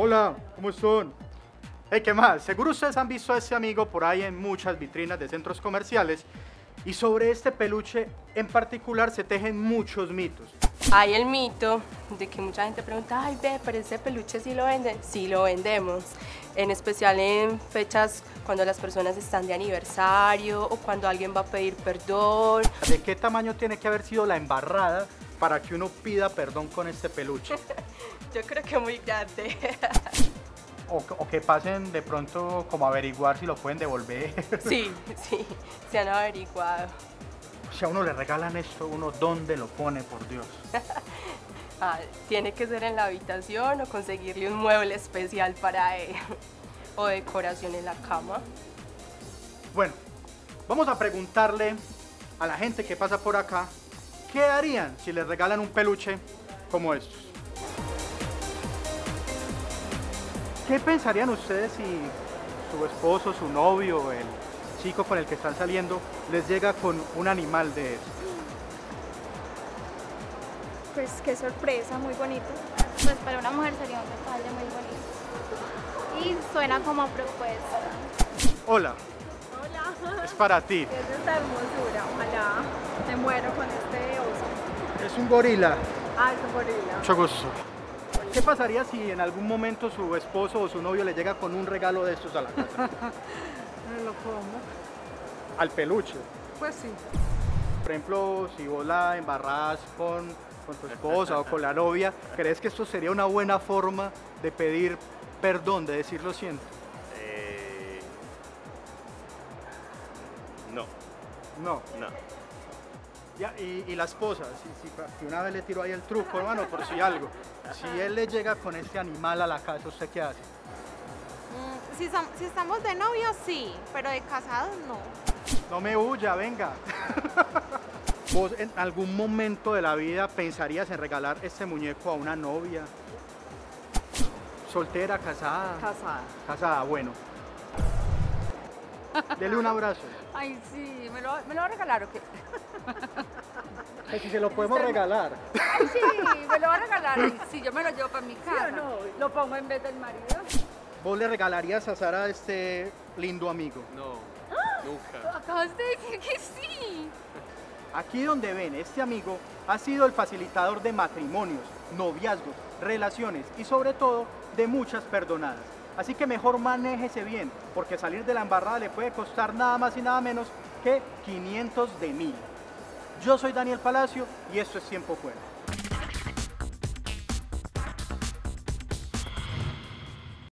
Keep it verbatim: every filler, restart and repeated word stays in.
Hola, ¿cómo están? Hey, ¿qué más? Seguro ustedes han visto a este amigo por ahí en muchas vitrinas de centros comerciales. Y sobre este peluche en particular se tejen muchos mitos. Hay el mito de que mucha gente pregunta, ay, ve, pero ese peluche sí lo venden. Sí lo vendemos, en especial en fechas cuando las personas están de aniversario o cuando alguien va a pedir perdón. ¿De qué tamaño tiene que haber sido la embarrada para que uno pida perdón con este peluche? Yo creo que muy grande. O, o que pasen de pronto como a averiguar si lo pueden devolver. Sí, sí, se han averiguado. O sea, a uno le regalan esto, uno ¿dónde lo pone, por Dios? Ah, tiene que ser en la habitación o conseguirle un mueble especial para él. O decoración en la cama. Bueno, vamos a preguntarle a la gente que pasa por acá, ¿qué harían si les regalan un peluche como estos? ¿Qué pensarían ustedes si su esposo, su novio, el chico con el que están saliendo, les llega con un animal de esto? Pues qué sorpresa, muy bonito. Pues para una mujer sería un detalle muy bonito. Y suena como propuesta. Hola. Hola. Es para ti. Es esta hermosura, ojalá. Me muero con este oso. Es un gorila. Ah, es un gorila. Mucho gusto. ¿Qué pasaría si en algún momento su esposo o su novio le llega con un regalo de estos a la casa? Me lo como. ¿Al peluche? Pues sí. Por ejemplo, si vos la embarrás con, con tu esposa o con la novia, ¿crees que esto sería una buena forma de pedir perdón, de decir lo siento? Eh... No. No. No. Ya, y, y la esposa, si, si, si una vez le tiró ahí el truco, hermano, por si algo. Si él le llega con este animal a la casa, ¿usted qué hace? Mm, si, son, si estamos de novios, sí, pero de casados, no. No me huya, venga. ¿Vos en algún momento de la vida pensarías en regalar este muñeco a una novia? ¿Soltera, casada? Casada. Casada, bueno. Dele un abrazo. Ay, sí, ¿me lo, me lo va a regalar o qué? Que si se lo podemos regalar. Ay, sí, me lo va a regalar. Ay, sí, yo me lo llevo para mi casa. ¿Sí o no? Lo pongo en vez del marido. ¿Vos le regalarías a Sara este lindo amigo? No, ¡ah! Nunca. Acabas de decir que sí. Aquí donde ven, este amigo ha sido el facilitador de matrimonios, noviazgos, relaciones y sobre todo de muchas perdonadas. Así que mejor manéjese bien, porque salir de la embarrada le puede costar nada más y nada menos que quinientos de mil. Yo soy Daniel Palacio y esto es Tiempo Fuera.